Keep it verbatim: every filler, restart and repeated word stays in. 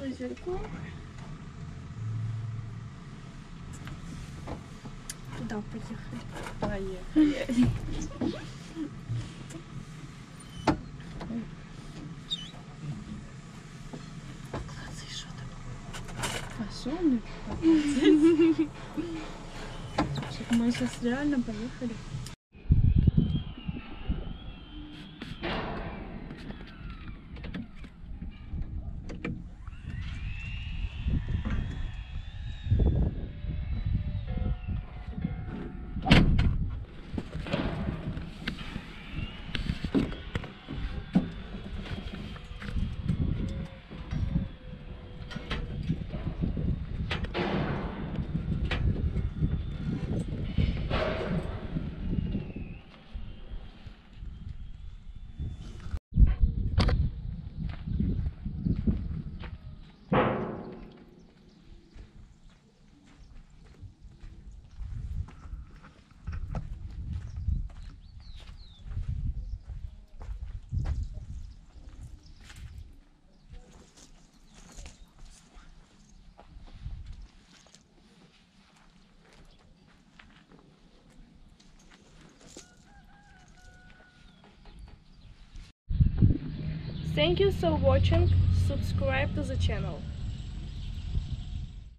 озерку. Туда поехали. Поехали. Класс, и что там? Пошёл мне. Мы сейчас реально поехали. Thank you for watching, subscribe to the channel.